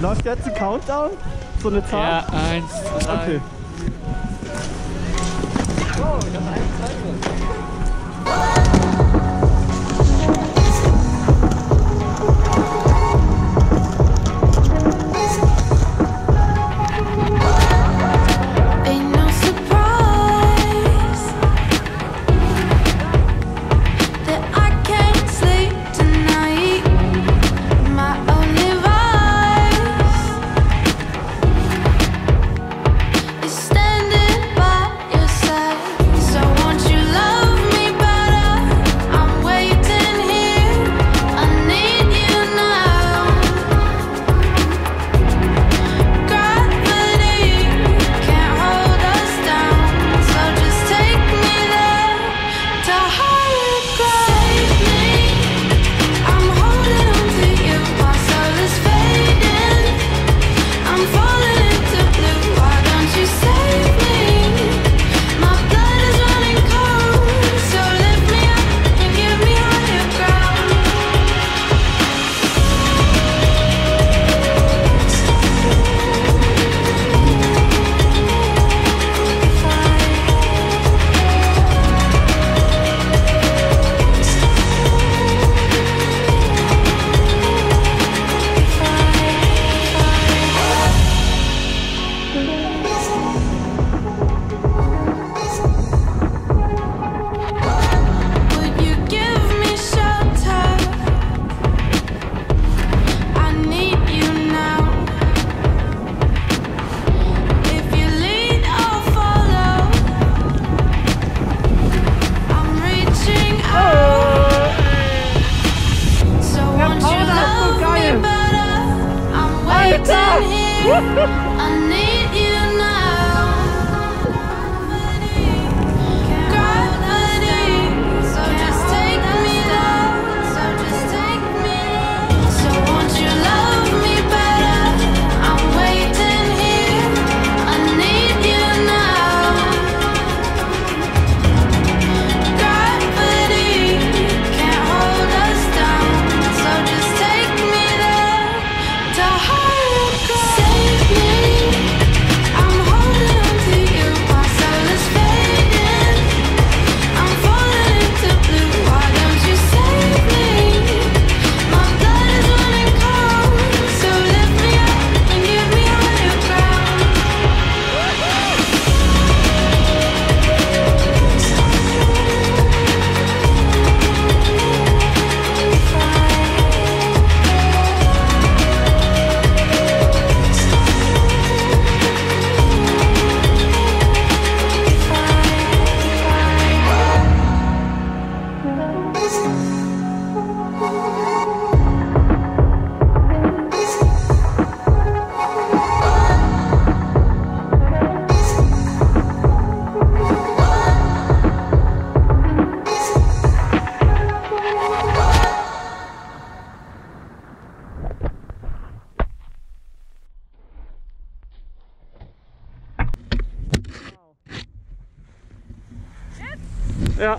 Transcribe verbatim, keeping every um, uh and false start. Läuft jetzt ein Countdown? So eine Zahl? Ja, eins, zwei. Okay. Oh, ich hab eins, zwei. Ja.